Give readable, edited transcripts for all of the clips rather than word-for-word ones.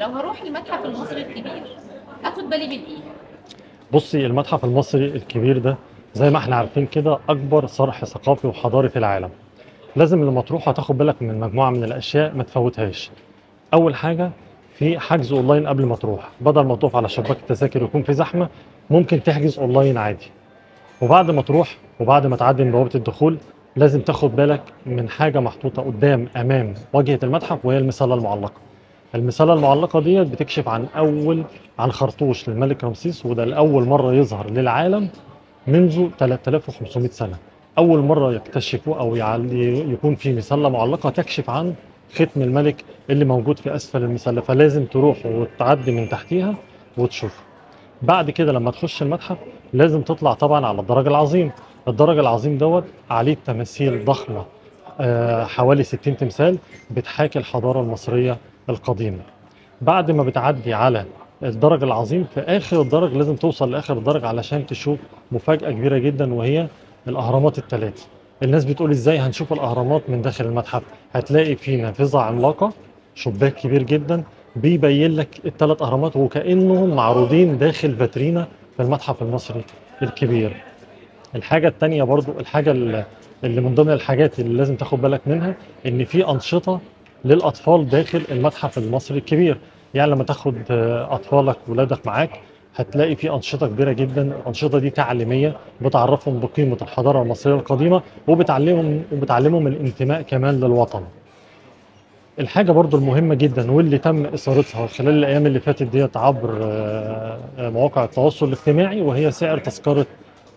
لو هروح المتحف المصري الكبير اخد بالي من ايه؟ بصي، المتحف المصري الكبير ده زي ما احنا عارفين كده اكبر صرح ثقافي وحضاري في العالم. لازم لما تروح هتاخد بالك من مجموعه من الاشياء ما تفوتهاش. اول حاجه، في حجز اونلاين قبل ما تروح، بدل ما تقف على شباك التذاكر ويكون في زحمه ممكن تحجز اونلاين عادي. وبعد ما تروح وبعد ما تعدي من بوابه الدخول لازم تاخد بالك من حاجه محطوطه قدام امام واجهه المتحف، وهي المسله المعلقه. المسله المعلقه ديت بتكشف عن خرطوش للملك رمسيس، وده لاول مره يظهر للعالم منذ 3500 سنه. اول مره يكتشفوا او يكون في مسله معلقه تكشف عن ختم الملك اللي موجود في اسفل المسله، فلازم تروح وتعدي من تحتيها وتشوف. بعد كده لما تخش المتحف لازم تطلع طبعا على الدرج العظيم. الدرج العظيم دوت عليه تماثيل ضخمه، حوالي 60 تمثال بتحاكي الحضاره المصريه القديمه. بعد ما بتعدي على الدرج العظيم في اخر الدرج لازم توصل لاخر الدرج علشان تشوف مفاجاه كبيره جدا، وهي الاهرامات الثلاث. الناس بتقول ازاي هنشوف الاهرامات من داخل المتحف؟ هتلاقي فيه نافذه عملاقه، شباك كبير جدا بيبين لك الثلاث اهرامات وكانهم معروضين داخل فاترينا في المتحف المصري الكبير. الحاجه الثانيه برضو، الحاجه اللي من ضمن الحاجات اللي لازم تاخد بالك منها، ان في انشطه للاطفال داخل المتحف المصري الكبير. يعني لما تاخد اطفالك ولادك معاك هتلاقي في انشطه كبيره جدا. الانشطه دي تعليميه، بتعرفهم بقيمه الحضاره المصريه القديمه وبتعلمهم الانتماء كمان للوطن. الحاجه برضو المهمه جدا واللي تم اثارتها خلال الايام اللي فاتت ديت عبر مواقع التواصل الاجتماعي، وهي سعر تذكره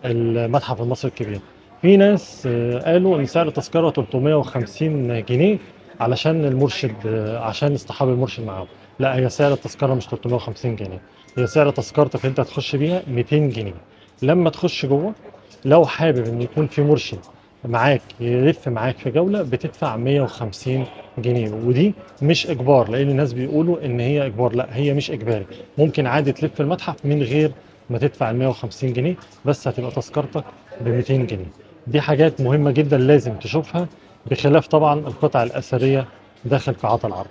المتحف المصري الكبير. في ناس قالوا ان سعر التذكره 350 جنيه علشان المرشد، عشان اصطحاب المرشد معاهم. لا، هي سعر التذكره مش 350 جنيه، هي سعر تذكرتك انت هتخش بيها 200 جنيه. لما تخش جوه لو حابب ان يكون في مرشد معاك يلف معاك في جوله بتدفع 150 جنيه، ودي مش اجبار، لان الناس بيقولوا ان هي اجبار. لا، هي مش اجباري، ممكن عادي تلف المتحف من غير ما تدفع 150 جنيه، بس هتبقى تذكرتك ب 200 جنيه. دي حاجات مهمه جدا لازم تشوفها، بخلاف طبعا القطع الاثريه داخل قاعات العرض.